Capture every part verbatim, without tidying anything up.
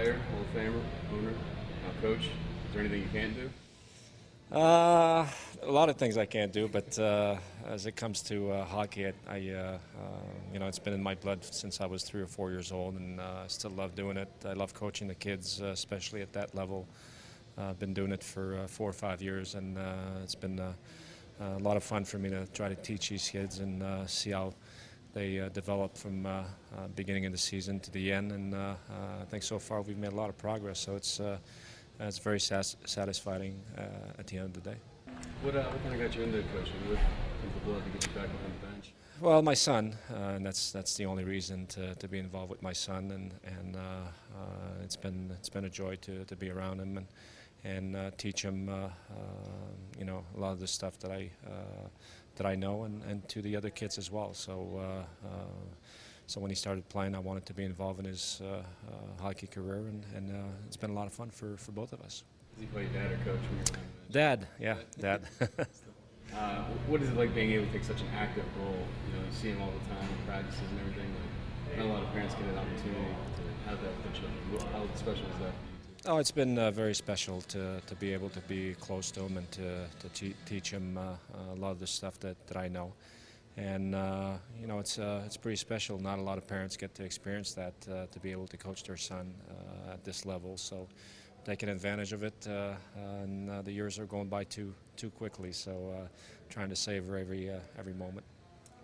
player, Hall of Famer, owner, now coach. Is there anything you can't do? Uh, a lot of things I can't do, but uh, as it comes to uh, hockey, I, I uh, uh, you know, it's been in my blood since I was three or four years old, and uh, I still love doing it. I love coaching the kids, uh, especially at that level. I've uh, been doing it for uh, four or five years, and uh, it's been uh, a lot of fun for me to try to teach these kids and uh, see how they uh, develop from uh, uh, beginning of the season to the end. And uh, uh, I think so far we've made a lot of progress. So it's. Uh, It's very sas satisfying uh, at the end of the day. What, uh, what kind of got you into coaching? What people love to get you back on the bench? Well, my son, uh, and that's that's the only reason to, to be involved with my son, and and uh, uh, it's been it's been a joy to, to be around him and and uh, teach him, uh, uh, you know, a lot of the stuff that I uh, that I know, and, and to the other kids as well. So. Uh, uh, So when he started playing, I wanted to be involved in his uh, uh, hockey career, and, and uh, it's been a lot of fun for, for both of us. Does he play dad or coach? Dad, yeah, dad. uh, what is it like being able to take such an active role? You know, you see him all the time in practices and everything. Like, not a lot of parents get an opportunity to have that with children. How special is that? Oh, it's been uh, very special to, to be able to be close to him and to, to te teach him uh, a lot of the stuff that, that I know. And uh, you know, it's uh, it's pretty special. Not a lot of parents get to experience that, uh, to be able to coach their son uh, at this level. So, taking advantage of it, uh, and uh, the years are going by too too quickly. So, uh, trying to savor every uh, every moment.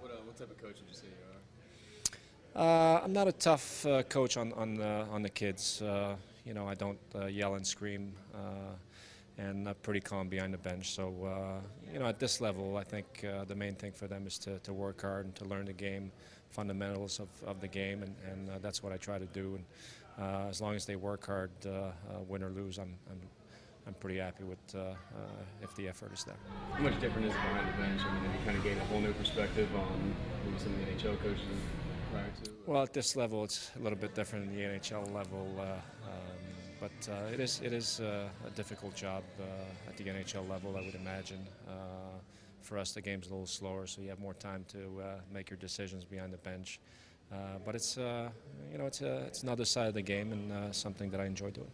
What, uh, what type of coach would you say you are? Uh, I'm not a tough uh, coach on on the, on the kids. Uh, you know, I don't uh, yell and scream. Uh, and uh, pretty calm behind the bench. So, uh, you know, at this level, I think uh, the main thing for them is to, to work hard and to learn the game, fundamentals of, of the game, and, and uh, that's what I try to do. And uh, as long as they work hard, uh, uh, win or lose, I'm, I'm, I'm pretty happy with uh, uh, if the effort is there. How much different is it behind the bench? I mean, have you kind of gained a whole new perspective on maybe some of the N H L coaches prior to? Well, at this level, it's a little bit different than the N H L level. Uh, um, But uh, it is, it is uh, a difficult job uh, at the N H L level, I would imagine. Uh, for us, the game's a little slower, so you have more time to uh, make your decisions behind the bench. Uh, but it's, uh, you know, it's, uh, it's another side of the game, and uh, something that I enjoy doing.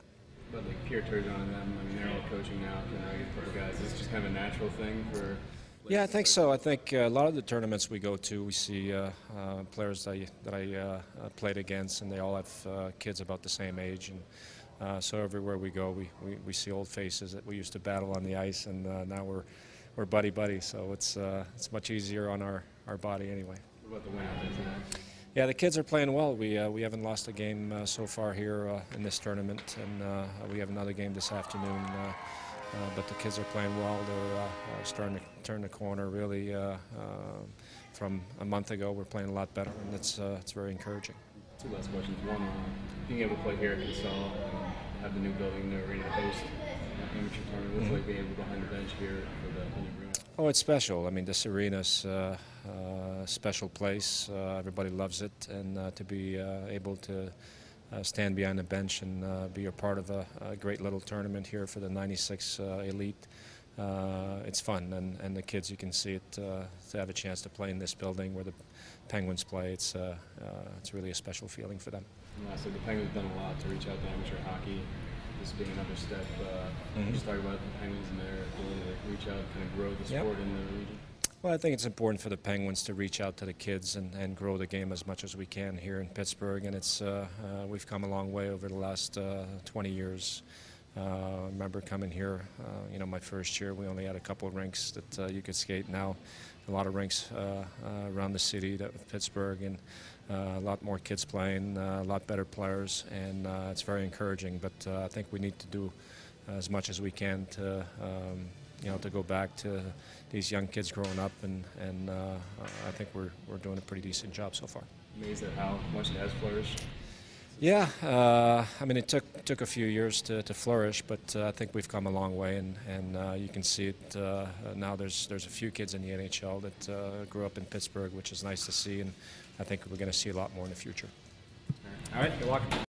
But like Pierre Trudeau and them, I mean, they're all coaching now, you know, for guys. Is this just kind of a natural thing for? Yeah, I think so. I think uh, a lot of the tournaments we go to, we see uh, uh, players that I, that I uh, played against, and they all have uh, kids about the same age. And, Uh, so everywhere we go, we, we, we see old faces that we used to battle on the ice, and uh, now we're we're buddy buddy. So it's uh, it's much easier on our, our body anyway. What about the win out there today? Yeah, the kids are playing well. We uh, we haven't lost a game uh, so far here uh, in this tournament, and uh, we have another game this afternoon. Uh, uh, but the kids are playing well. They're uh, starting to turn the corner really. Uh, uh, from a month ago, we're playing a lot better, and it's uh, it's very encouraging. Two last questions. One, being able to play here at Consol, have the new building, the arena host, amateur tournament, what's like being able behind the bench here for the new arena? Oh, it's special. I mean, this arena's uh, uh, special place. Uh, everybody loves it, and uh, to be uh, able to uh, stand behind the bench and uh, be a part of a, a great little tournament here for the ninety-six uh, elite, uh, it's fun, and, and the kids, you can see it, uh, to have a chance to play in this building where the Penguins play. It's uh, uh, it's really a special feeling for them. And lastly, the Penguins have done a lot to reach out to amateur hockey. This being another step. Uh, mm-hmm. Just talk about the Penguins and their ability to reach out, kind of grow the sport, yep, in the region. Well, I think it's important for the Penguins to reach out to the kids and, and grow the game as much as we can here in Pittsburgh. And it's uh, uh, we've come a long way over the last uh, twenty years. Uh, I remember coming here, uh, you know, my first year, we only had a couple of rinks that uh, you could skate. Now, a lot of rinks uh, uh, around the city, that, with Pittsburgh, and uh, a lot more kids playing, uh, a lot better players, and uh, it's very encouraging. But uh, I think we need to do as much as we can to, um, you know, to go back to these young kids growing up, and, and uh, I think we're, we're doing a pretty decent job so far. Amazed at how much it has flourished. Yeah, uh, I mean, it took took a few years to, to flourish, but uh, I think we've come a long way, and, and uh, you can see it uh, now. There's there's a few kids in the N H L that uh, grew up in Pittsburgh, which is nice to see, and I think we're going to see a lot more in the future. All right, good luck.